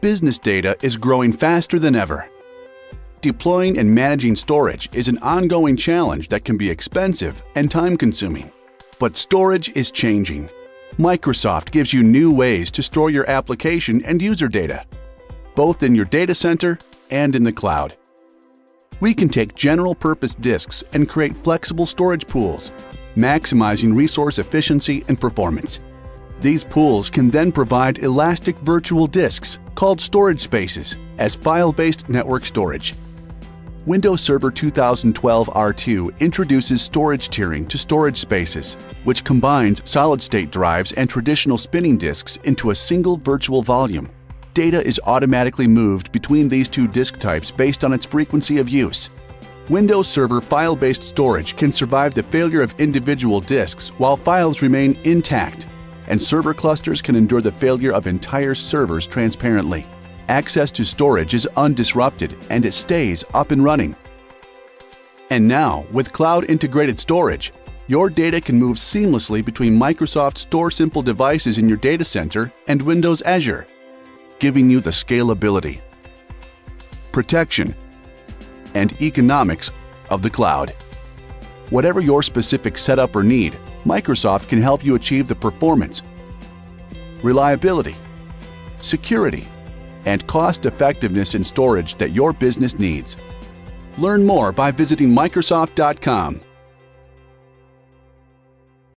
business data is growing faster than ever. Deploying and managing storage is an ongoing challenge that can be expensive and time-consuming. But storage is changing. Microsoft gives you new ways to store your application and user data, both in your data center and in the cloud. We can take general-purpose disks and create flexible storage pools, maximizing resource efficiency and performance. These pools can then provide elastic virtual disks, called storage spaces, as file-based network storage. Windows Server 2012 R2 introduces storage tiering to storage spaces, which combines solid-state drives and traditional spinning disks into a single virtual volume. Data is automatically moved between these two disk types based on its frequency of use. Windows Server file-based storage can survive the failure of individual disks while files remain intact, and server clusters can endure the failure of entire servers transparently. Access to storage is undisrupted and it stays up and running. And now, with cloud-integrated storage, your data can move seamlessly between Microsoft Store Simple devices in your data center and Windows Azure, giving you the scalability, protection, and economics of the cloud. Whatever your specific setup or need, Microsoft can help you achieve the performance, reliability, security, and cost-effectiveness in storage that your business needs. Learn more by visiting Microsoft.com.